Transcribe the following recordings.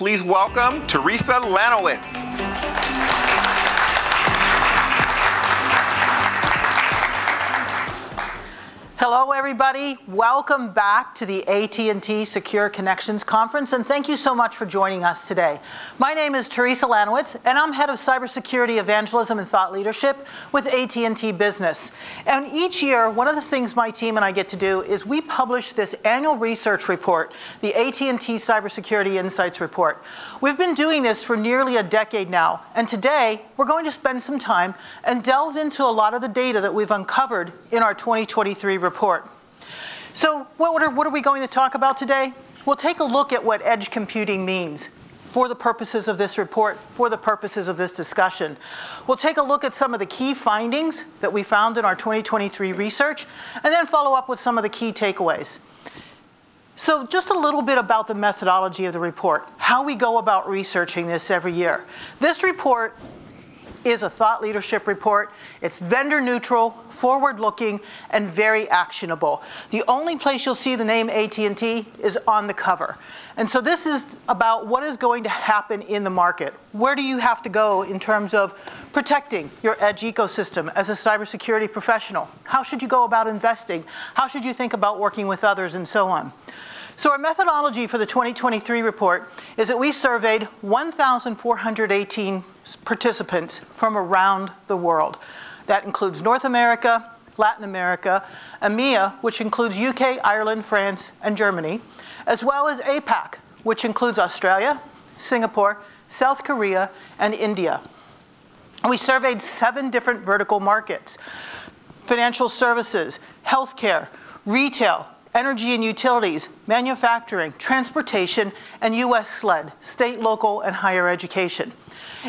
Please welcome Teresa Lanowitz. Hello, everybody. Welcome back to the AT&T Secure Connections Conference, and thank you so much for joining us today. My name is Teresa Lanowitz, and I'm head of cybersecurity evangelism and thought leadership with AT&T Business. And each year, one of the things my team and I get to do is we publish this annual research report, the AT&T Cybersecurity Insights Report. We've been doing this for nearly a decade now, and today we're going to spend some time and delve into a lot of the data that we've uncovered in our 2023 report. So what are we going to talk about today? We'll take a look at what edge computing means for the purposes of this report, for the purposes of this discussion. We'll take a look at some of the key findings that we found in our 2023 research, and then follow up with some of the key takeaways. So just a little bit about the methodology of the report, how we go about researching this every year. This report is a thought leadership report. It's vendor neutral, forward looking, and very actionable. The only place you'll see the name AT&T is on the cover. And so this is about what is going to happen in the market. Where do you have to go in terms of protecting your edge ecosystem as a cybersecurity professional? How should you go about investing? How should you think about working with others, and so on? So our methodology for the 2023 report is that we surveyed 1,418 participants from around the world. That includes North America, Latin America, EMEA, which includes UK, Ireland, France, and Germany, as well as APAC, which includes Australia, Singapore, South Korea, and India. We surveyed 7 different vertical markets: financial services, healthcare, retail, energy and utilities, manufacturing, transportation, and US SLED, state, local, and higher education.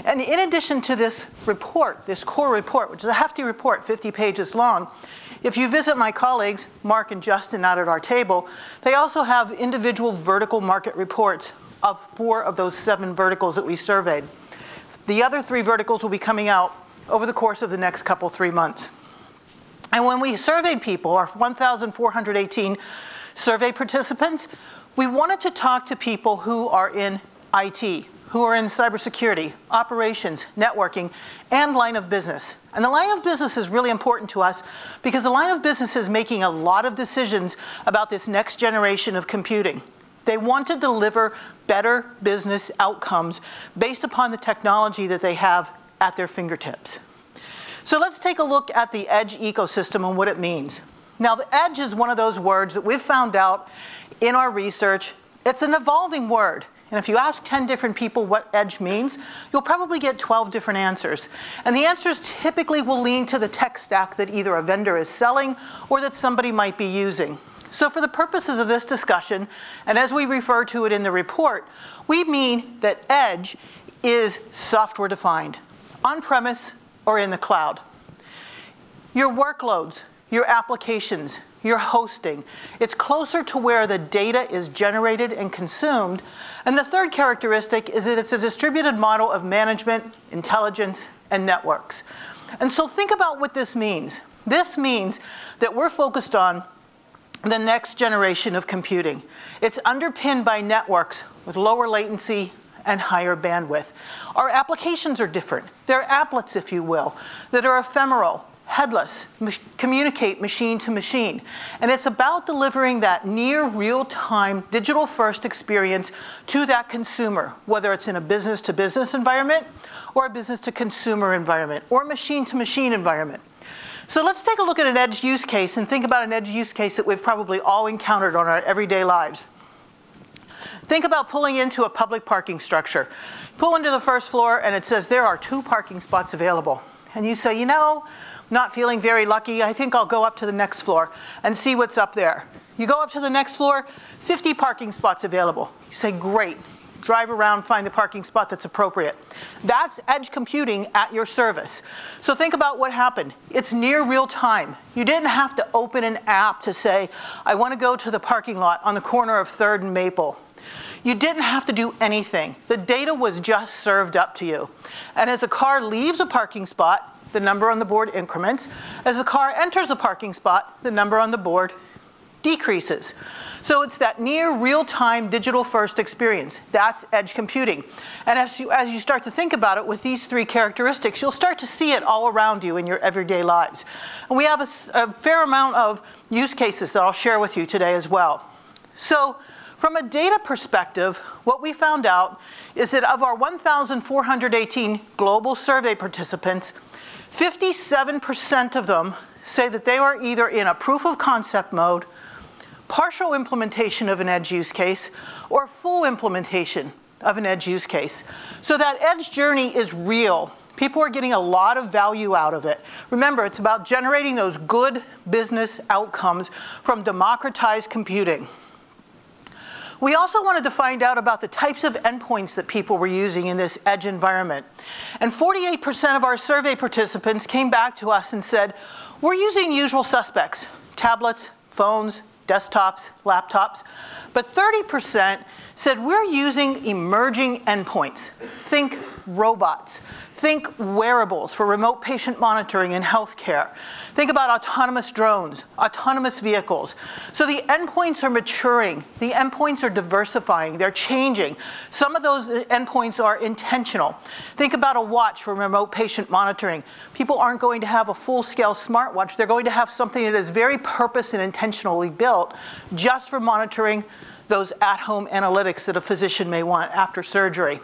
And in addition to this report, this core report, which is a hefty report, 50 pages long, if you visit my colleagues, Mark and Justin out at our table, they also have individual vertical market reports of 4 of those 7 verticals that we surveyed. The other 3 verticals will be coming out over the course of the next couple, 3 months. And when we surveyed people, our 1,418 survey participants, we wanted to talk to people who are in IT, who are in cybersecurity, operations, networking, and line of business. And the line of business is really important to us because the line of business is making a lot of decisions about this next generation of computing. They want to deliver better business outcomes based upon the technology that they have at their fingertips. So let's take a look at the edge ecosystem and what it means. Now, the edge is one of those words that we've found out in our research. It's an evolving word. And if you ask 10 different people what edge means, you'll probably get 12 different answers. And the answers typically will lean to the tech stack that either a vendor is selling or that somebody might be using. So for the purposes of this discussion, and as we refer to it in the report, we mean that edge is software defined, on-premise, or in the cloud. Your workloads, your applications, your hosting, it's closer to where the data is generated and consumed. And the third characteristic is that it's a distributed model of management, intelligence, and networks. And so think about what this means. This means that we're focused on the next generation of computing. It's underpinned by networks with lower latency and higher bandwidth. Our applications are different. They're applets, if you will, that are ephemeral, headless, communicate machine to machine. And it's about delivering that near real-time, digital-first experience to that consumer, whether it's in a business-to-business environment or a business-to-consumer environment or machine-to-machine environment. So let's take a look at an edge use case and think about an edge use case that we've probably all encountered on our everyday lives. Think about pulling into a public parking structure. Pull into the first floor and it says there are 2 parking spots available. And you say, you know, not feeling very lucky, I think I'll go up to the next floor and see what's up there. You go up to the next floor, 50 parking spots available. You say, great, drive around, find the parking spot that's appropriate. That's edge computing at your service. So think about what happened. It's near real time. You didn't have to open an app to say, I want to go to the parking lot on the corner of 3rd and Maple. You didn't have to do anything. The data was just served up to you. And as the car leaves a parking spot, the number on the board increments. As the car enters the parking spot, the number on the board decreases. So it's that near real-time digital-first experience. That's edge computing. And as you start to think about it with these three characteristics, you'll start to see it all around you in your everyday lives. And we have a fair amount of use cases that I'll share with you today as well. So from a data perspective, what we found out is that of our 1,418 global survey participants, 57% of them say that they are either in a proof of concept mode, partial implementation of an edge use case, or full implementation of an edge use case. So that edge journey is real. People are getting a lot of value out of it. Remember, it's about generating those good business outcomes from democratized computing. We also wanted to find out about the types of endpoints that people were using in this edge environment. And 48% of our survey participants came back to us and said, we're using usual suspects, tablets, phones, desktops, laptops, but 30% said we're using emerging endpoints. Think robots. Think wearables for remote patient monitoring in healthcare. Think about autonomous drones, autonomous vehicles. So the endpoints are maturing. The endpoints are diversifying. They're changing. Some of those endpoints are intentional. Think about a watch for remote patient monitoring. People aren't going to have a full-scale smartwatch. They're going to have something that is very purpose and intentionally built just for monitoring those at-home analytics that a physician may want after surgery.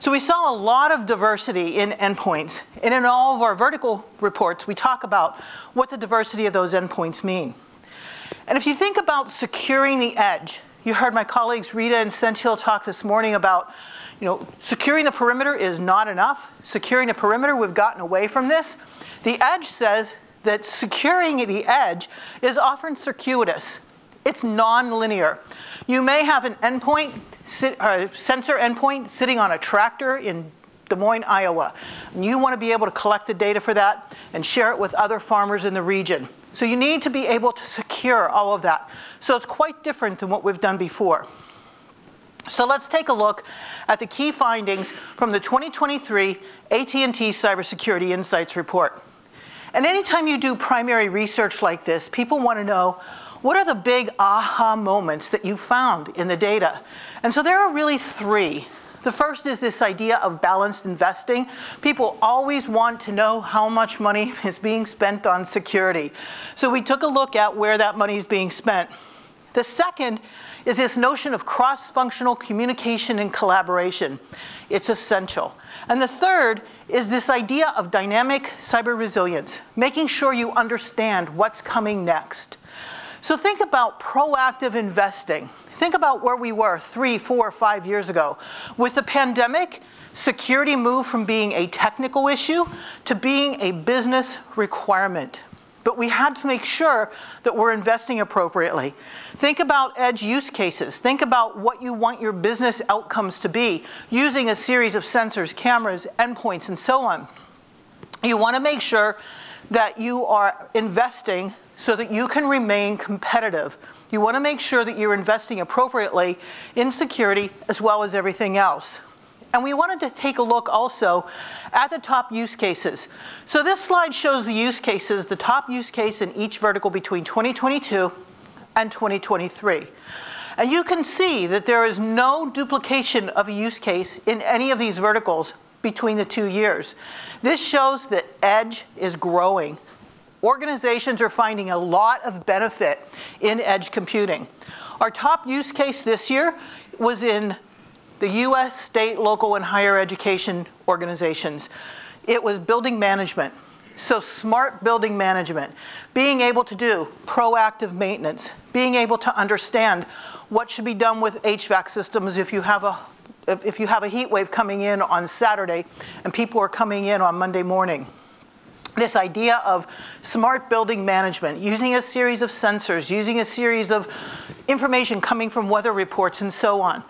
So we saw a lot of diversity in endpoints. And in all of our vertical reports, we talk about what the diversity of those endpoints mean. And if you think about securing the edge, you heard my colleagues Rita and Senthil talk this morning about, you know, securing the perimeter is not enough. Securing the perimeter, we've gotten away from this. The edge says that securing the edge is often circuitous. It's non-linear. You may have an endpoint, sensor endpoint sitting on a tractor in Des Moines, Iowa. And you want to be able to collect the data for that and share it with other farmers in the region. So you need to be able to secure all of that. So it's quite different than what we've done before. So let's take a look at the key findings from the 2023 AT&T Cybersecurity Insights Report. And anytime you do primary research like this, people want to know, what are the big aha moments that you found in the data? And so there are really three. The first is this idea of balanced investing. People always want to know how much money is being spent on security. So we took a look at where that money is being spent. The second is this notion of cross-functional communication and collaboration. It's essential. And the third is this idea of dynamic cyber resilience, making sure you understand what's coming next. So think about proactive investing. Think about where we were 3, 4, 5 years ago. With the pandemic, security moved from being a technical issue to being a business requirement. But we had to make sure that we're investing appropriately. Think about edge use cases. Think about what you want your business outcomes to be using a series of sensors, cameras, endpoints, and so on. You want to make sure that you are investing so that you can remain competitive. You want to make sure that you're investing appropriately in security as well as everything else. And we wanted to take a look also at the top use cases. So this slide shows the use cases, the top use case in each vertical between 2022 and 2023. And you can see that there is no duplication of a use case in any of these verticals between the 2 years. This shows that edge is growing. Organizations are finding a lot of benefit in edge computing. Our top use case this year was in the US state, local, and higher education organizations. It was building management. So smart building management, being able to do proactive maintenance, being able to understand what should be done with HVAC systems if you have a heat wave coming in on Saturday and people are coming in on Monday morning. This idea of smart building management, using a series of sensors, using a series of information coming from weather reports and so on.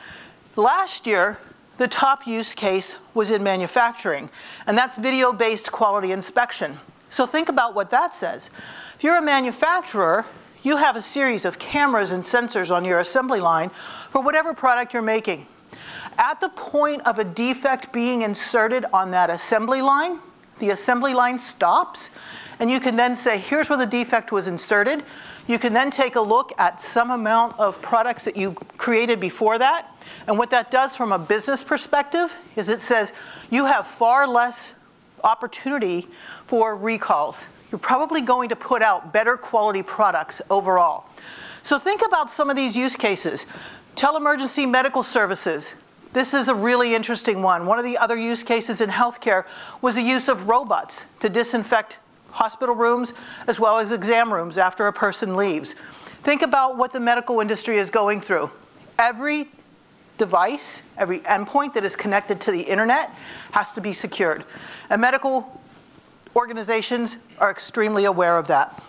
Last year, the top use case was in manufacturing, and that's video-based quality inspection. So think about what that says. If you're a manufacturer, you have a series of cameras and sensors on your assembly line for whatever product you're making. At the point of a defect being inserted on that assembly line, the assembly line stops, and you can then say, here's where the defect was inserted. You can then take a look at some amount of products that you created before that. And what that does from a business perspective is it says you have far less opportunity for recalls. You're probably going to put out better quality products overall. So think about some of these use cases. Teleemergency medical services. This is a really interesting one. One of the other use cases in healthcare was the use of robots to disinfect hospital rooms as well as exam rooms after a person leaves. Think about what the medical industry is going through. Every device, every endpoint that is connected to the internet has to be secured. And medical organizations are extremely aware of that.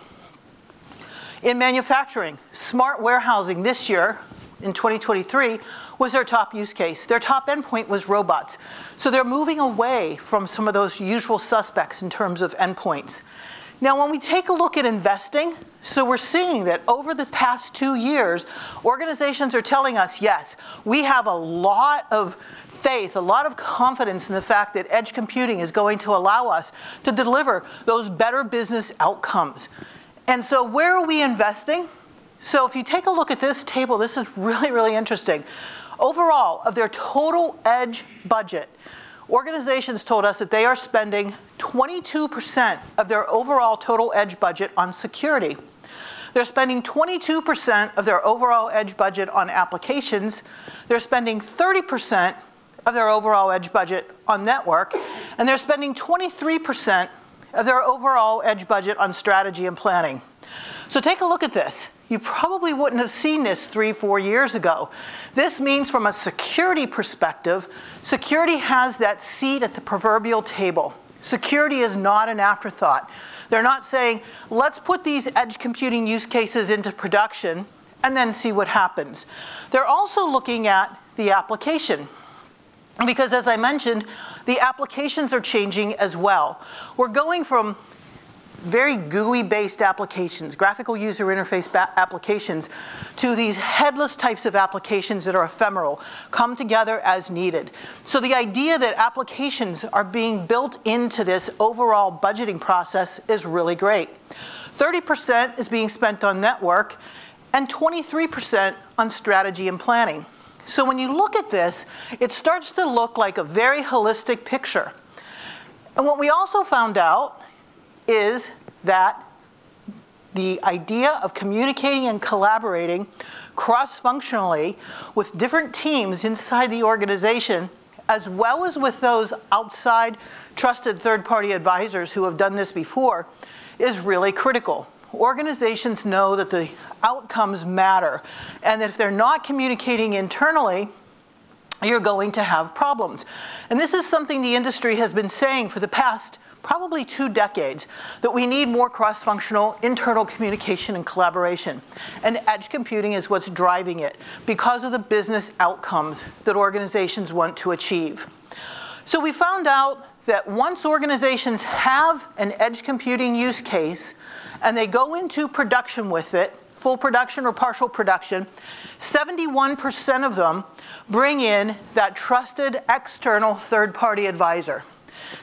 In manufacturing, smart warehousing this year, in 2023, was their top use case. Their top endpoint was robots. So they're moving away from some of those usual suspects in terms of endpoints. Now, when we take a look at investing, so we're seeing that over the past 2 years, organizations are telling us, yes, we have a lot of faith, a lot of confidence in the fact that edge computing is going to allow us to deliver those better business outcomes. And so where are we investing? So if you take a look at this table, this is really, really interesting. Overall, of their total edge budget, organizations told us that they are spending 22% of their overall total edge budget on security. They're spending 22% of their overall edge budget on applications. They're spending 30% of their overall edge budget on network. And they're spending 23% of their overall edge budget on strategy and planning. So take a look at this. You probably wouldn't have seen this 3-4 years ago. This means from a security perspective, security has that seat at the proverbial table. Security is not an afterthought. They're not saying, let's put these edge computing use cases into production and then see what happens. They're also looking at the application. Because as I mentioned, the applications are changing as well. We're going from very GUI-based applications, graphical user interface applications, to these headless types of applications that are ephemeral, come together as needed. So the idea that applications are being built into this overall budgeting process is really great. 30% is being spent on network and 23% on strategy and planning. So when you look at this, it starts to look like a very holistic picture. And what we also found out is that the idea of communicating and collaborating cross-functionally with different teams inside the organization, as well as with those outside trusted third-party advisors who have done this before, is really critical. Organizations know that the outcomes matter, and that if they're not communicating internally, you're going to have problems. And this is something the industry has been saying for the past probably 2 decades, that we need more cross-functional internal communication and collaboration. And edge computing is what's driving it because of the business outcomes that organizations want to achieve. So we found out that once organizations have an edge computing use case and they go into production with it, full production or partial production, 71% of them bring in that trusted external third-party advisor.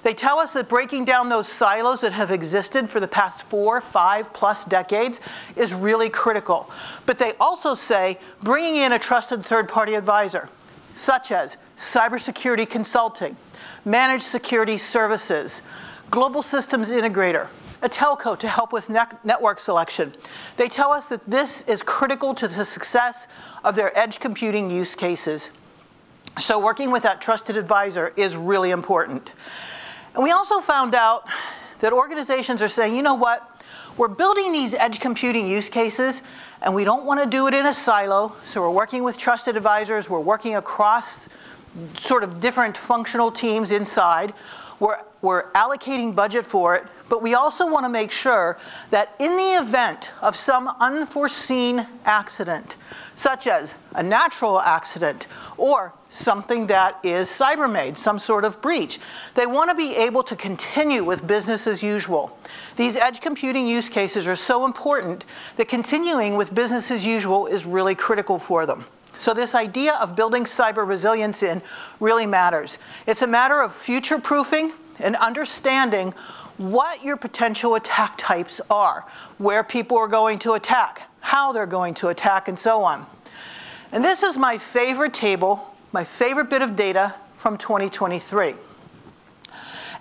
They tell us that breaking down those silos that have existed for the past 4, 5+ decades is really critical. But they also say bringing in a trusted third-party advisor, such as cybersecurity consulting, managed security services, global systems integrator, a telco to help with network selection. They tell us that this is critical to the success of their edge computing use cases. So working with that trusted advisor is really important. And we also found out that organizations are saying, you know what, we're building these edge computing use cases and we don't want to do it in a silo, so we're working with trusted advisors, we're working across sort of different functional teams inside, we're allocating budget for it, but we also want to make sure that in the event of some unforeseen accident, such as a natural accident or something that is cybermade, some sort of breach, they want to be able to continue with business as usual. These edge computing use cases are so important that continuing with business as usual is really critical for them. So this idea of building cyber resilience in really matters. It's a matter of future-proofing and understanding what your potential attack types are, where people are going to attack, how they're going to attack, and so on. And this is my favorite table, my favorite bit of data from 2023.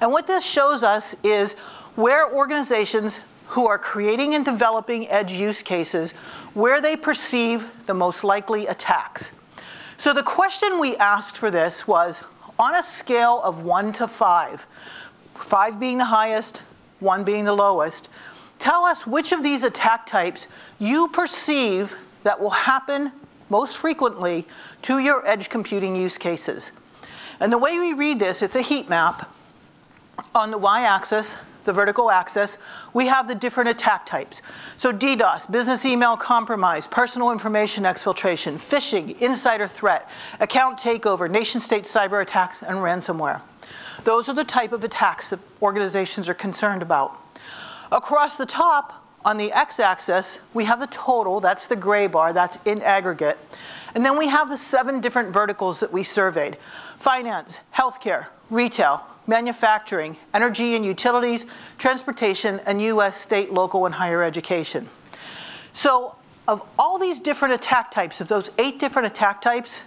And what this shows us is where organizations who are creating and developing edge use cases, where they perceive the most likely attacks. So the question we asked for this was, on a scale of 1 to 5, 5 being the highest, 1 being the lowest, tell us which of these attack types you perceive that will happen most frequently to your edge computing use cases. And the way we read this, it's a heat map. On the y-axis, the vertical axis, we have the different attack types. So DDoS, business email compromise, personal information exfiltration, phishing, insider threat, account takeover, nation-state cyber attacks, and ransomware. Those are the type of attacks that organizations are concerned about. Across the top, on the x-axis, we have the total. That's the gray bar. That's in aggregate. And then we have the 7 different verticals that we surveyed. Finance, healthcare, retail, manufacturing, energy and utilities, transportation, and US state, local, and higher education. So of all these different attack types, of those 8 different attack types,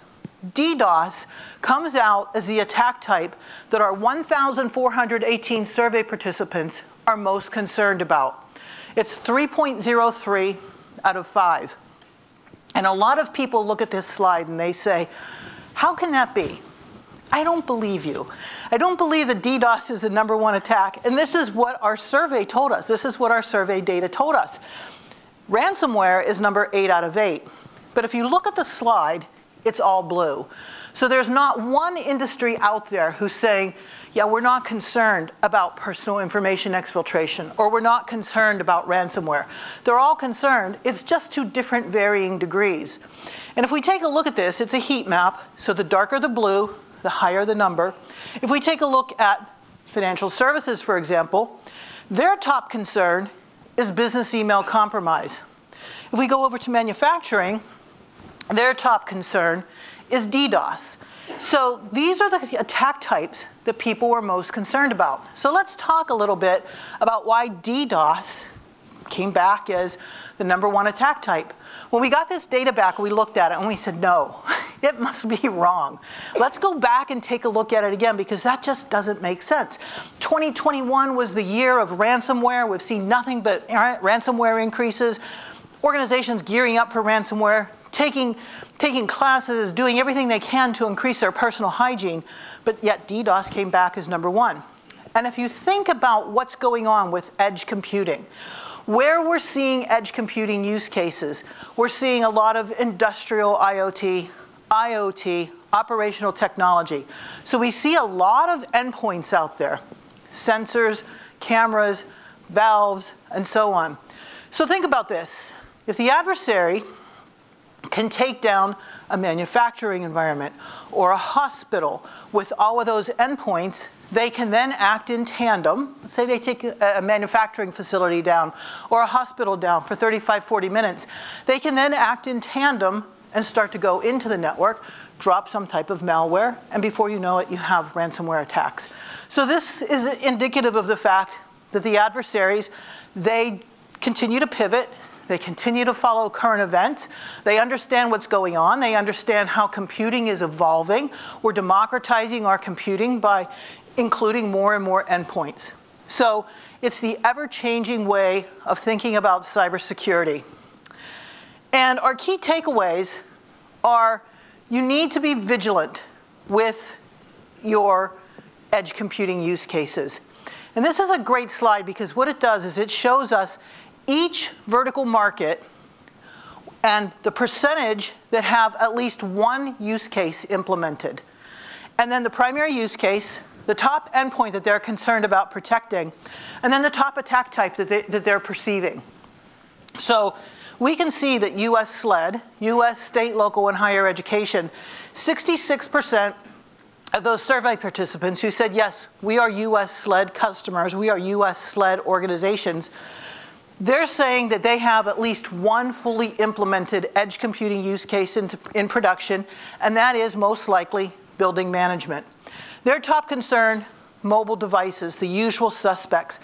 DDoS comes out as the attack type that our 1,418 survey participants are most concerned about. It's 3.03 out of 5. And a lot of people look at this slide and they say, how can that be? I don't believe you. I don't believe that DDoS is the #1 attack. And this is what our survey told us. This is what our survey data told us. Ransomware is number 8 out of 8. But if you look at the slide, it's all blue. So there's not one industry out there who's saying, yeah, we're not concerned about personal information exfiltration, or we're not concerned about ransomware. They're all concerned. It's just to different varying degrees. And if we take a look at this, it's a heat map. So the darker the blue, the higher the number. If we take a look at financial services, for example, their top concern is business email compromise. If we go over to manufacturing, their top concern is DDoS. So these are the attack types that people were most concerned about. So let's talk a little bit about why DDoS came back as the #1 attack type. When we got this data back, we looked at it and we said, no, it must be wrong. Let's go back and take a look at it again, because that just doesn't make sense. 2021 was the year of ransomware. We've seen nothing but ransomware increases. Organizations gearing up for ransomware, taking classes, doing everything they can to increase their personal hygiene, but yet DDoS came back as #1. And if you think about what's going on with edge computing, where we're seeing edge computing use cases, we're seeing a lot of industrial IoT, operational technology. So we see a lot of endpoints out there, sensors, cameras, valves, and so on. So think about this. If the adversary can take down a manufacturing environment or a hospital with all of those endpoints, they can then act in tandem. Let's say they take a manufacturing facility down or a hospital down for 35, 40 minutes. They can then act in tandem and start to go into the network, drop some type of malware, and before you know it, you have ransomware attacks. So this is indicative of the fact that the adversaries, they continue to pivot. They continue to follow current events. They understand what's going on. They understand how computing is evolving. We're democratizing our computing by including more and more endpoints. So it's the ever-changing way of thinking about cybersecurity. And our key takeaways are you need to be vigilant with your edge computing use cases. And this is a great slide because what it does is it shows us each vertical market and the percentage that have at least one use case implemented. And then the primary use case, the top endpoint that they're concerned about protecting, and then the top attack type that, they're perceiving. So we can see that US SLED, US state, local, and higher education, 66% of those survey participants who said, yes, we are US SLED customers, we are US SLED organizations, they're saying that they have at least one fully implemented edge computing use case in production, and that is most likely building management. Their top concern mobile devices, the usual suspects.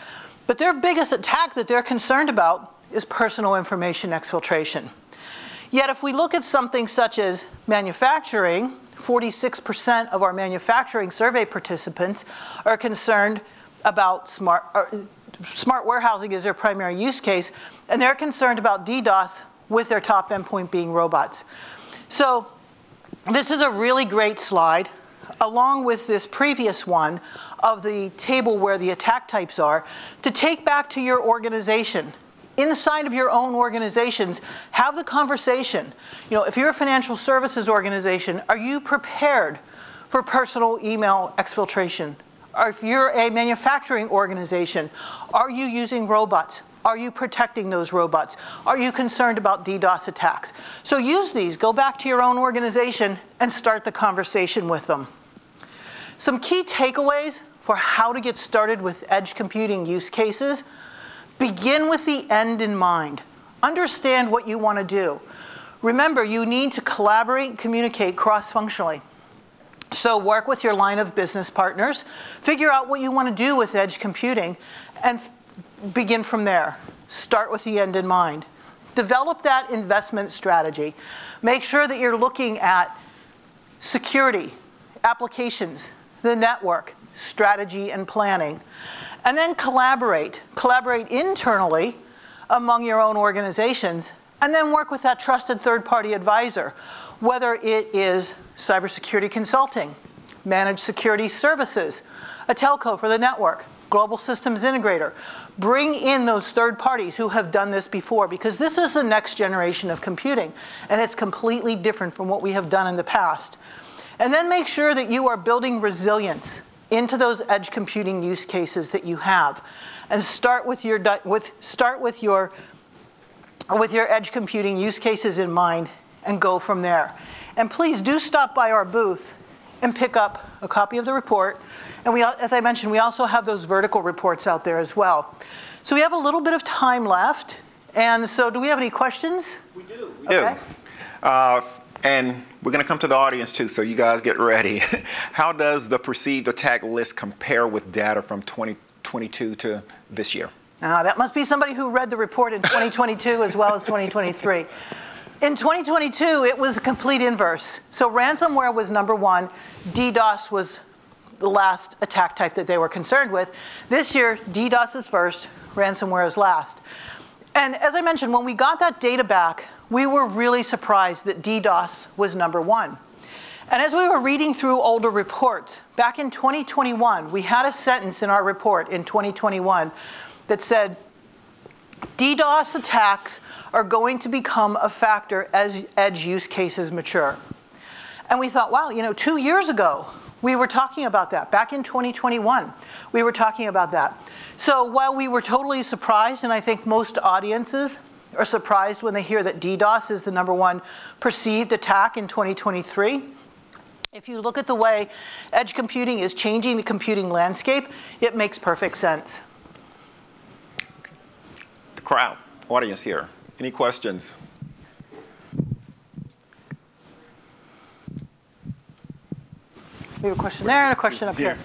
But their biggest attack that they're concerned about is personal information exfiltration. Yet if we look at something such as manufacturing, 46% of our manufacturing survey participants are concerned about smart warehousing is their primary use case, and they're concerned about DDoS with their top endpoint being robots. So this is a really great slide, along with this previous one of the table where the attack types are, to take back to your organization. Inside of your own organizations, have the conversation. You know, if you're a financial services organization, are you prepared for personal email exfiltration? Or if you're a manufacturing organization, are you using robots? Are you protecting those robots? Are you concerned about DDoS attacks? So use these, go back to your own organization and start the conversation with them. Some key takeaways for how to get started with edge computing use cases. Begin with the end in mind. Understand what you want to do. Remember, you need to collaborate and communicate cross-functionally. So work with your line of business partners, figure out what you want to do with edge computing, and begin from there. Start with the end in mind. Develop that investment strategy. Make sure that you're looking at security, applications, the network, strategy, and planning. And then collaborate. Collaborate internally among your own organizations, and then work with that trusted third-party advisor, whether it is cybersecurity consulting, managed security services, a telco for the network, global systems integrator. Bring in those third parties who have done this before, because this is the next generation of computing, and it's completely different from what we have done in the past. And then make sure that you are building resilience into those edge computing use cases that you have, and start with your edge computing use cases in mind and go from there. And please do stop by our booth and pick up a copy of the report. And we, as I mentioned, we also have those vertical reports out there as well. So we have a little bit of time left. And so do we have any questions? We do. We do. And we're going to come to the audience too, so you guys get ready. How does the perceived attack list compare with data from 2022 to this year? That must be somebody who read the report in 2022 as well as 2023. In 2022, it was a complete inverse. So ransomware was number one. DDoS was the last attack type that they were concerned with. This year, DDoS is first, ransomware is last. And as I mentioned, when we got that data back, we were really surprised that DDoS was number one. And as we were reading through older reports, back in 2021, we had a sentence in our report in 2021 that said, DDoS attacks are going to become a factor as edge use cases mature. And we thought, wow, you know, 2 years ago, we were talking about that. Back in 2021, we were talking about that. So while we were totally surprised, and I think most audiences are surprised when they hear that DDoS is the number one perceived attack in 2023, if you look at the way edge computing is changing the computing landscape, it makes perfect sense. The crowd, audience here, any questions? We have a question there and a question up here.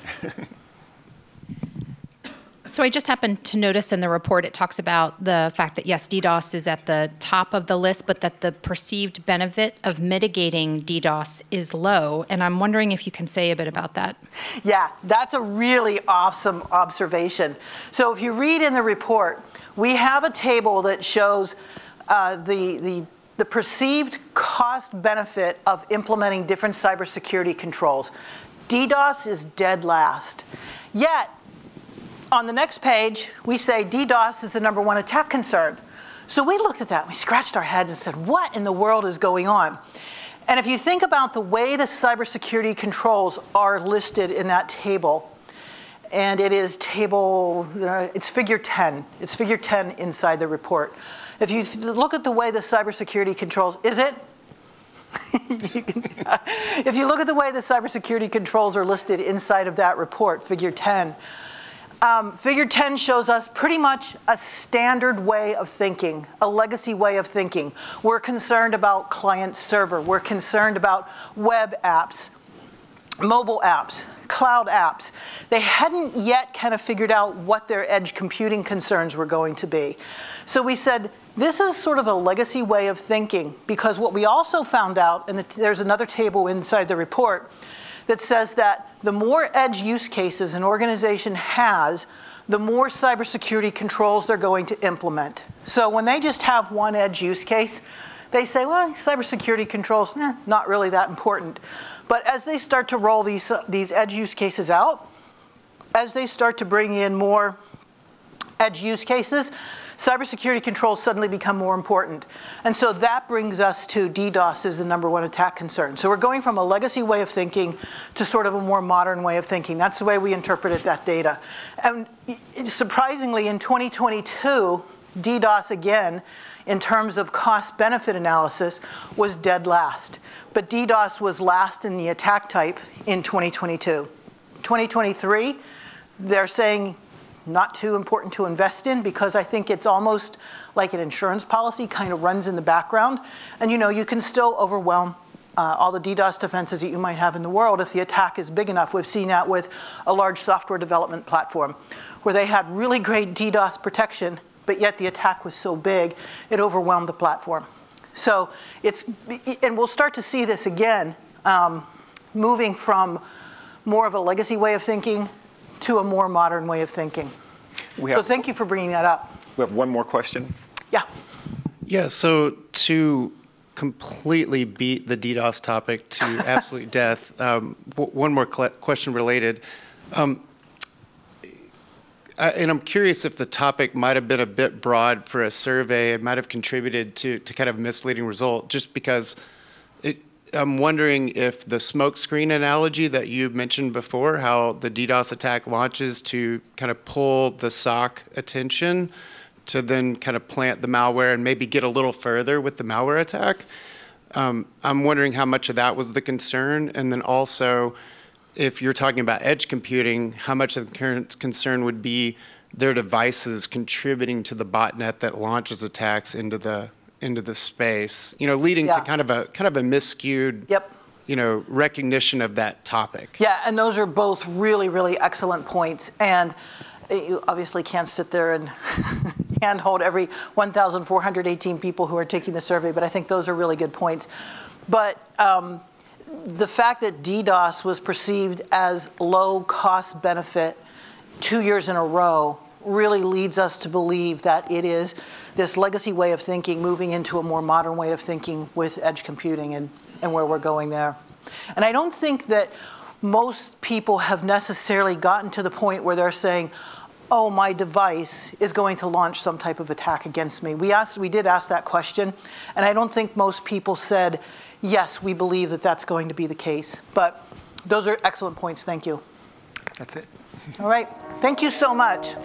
So I just happened to notice in the report it talks about the fact that, yes, DDoS is at the top of the list, but that the perceived benefit of mitigating DDoS is low. And I'm wondering if you can say a bit about that. Yeah, that's a really awesome observation. So if you read in the report, we have a table that shows the perceived cost benefit of implementing different cybersecurity controls. DDoS is dead last. Yet, on the next page, we say DDoS is the number one attack concern. So we looked at that, and we scratched our heads and said, what in the world is going on? And if you think about the way the cybersecurity controls are listed in that table, and it is table, it's figure 10. It's figure 10 inside the report. If you look at the way the cybersecurity controls, if you look at the way the cybersecurity controls are listed inside of that report, figure 10, figure 10 shows us pretty much a standard way of thinking, a legacy way of thinking. We're concerned about client server. We're concerned about web apps, mobile apps, cloud apps, they hadn't yet kind of figured out what their edge computing concerns were going to be. So we said, this is sort of a legacy way of thinking, because what we also found out, and there's another table inside the report, that says that the more edge use cases an organization has, the more cybersecurity controls they're going to implement. So when they just have one edge use case, they say, well, cybersecurity controls, not really that important. But as they start to roll these edge use cases out, as they start to bring in more edge use cases, cybersecurity controls suddenly become more important. And so that brings us to DDoS as the #1 attack concern. So we're going from a legacy way of thinking to sort of a more modern way of thinking. That's the way we interpreted that data. And surprisingly, in 2022, DDoS again, in terms of cost-benefit analysis, was dead last. But DDoS was last in the attack type in 2022. 2023, they're saying not too important to invest in, because I think it's almost like an insurance policy, kind of runs in the background. And you know, you can still overwhelm all the DDoS defenses that you might have in the world if the attack is big enough. We've seen that with a large software development platform where they had really great DDoS protection, but yet the attack was so big, it overwhelmed the platform. So it's, and we'll start to see this again, moving from more of a legacy way of thinking to a more modern way of thinking. So thank you for bringing that up. We have one more question. Yeah. Yeah, so to completely beat the DDoS topic to absolute death, one more question related. And I'm curious if the topic might have been a bit broad for a survey. It might have contributed to kind of a misleading result, just because I'm wondering if the smokescreen analogy that you mentioned before, how the DDoS attack launches to kind of pull the SOC attention to then kind of plant the malware and maybe get a little further with the malware attack. I'm wondering how much of that was the concern. And then also, if you're talking about edge computing, how much of the current concern would be their devices contributing to the botnet that launches attacks into the space, you know, leading to kind of a miscued, you know, recognition of that topic. Yeah, and those are both really, really excellent points. And you obviously can't sit there and handhold every 1,418 people who are taking the survey, but I think those are really good points. But the fact that DDoS was perceived as low cost benefit 2 years in a row really leads us to believe that it is this legacy way of thinking moving into a more modern way of thinking with edge computing and where we're going there. And I don't think that most people have necessarily gotten to the point where they're saying, oh, my device is going to launch some type of attack against me. We did ask that question, and I don't think most people said, yes, we believe that that's going to be the case. But those are excellent points. Thank you. That's it. All right. Thank you so much.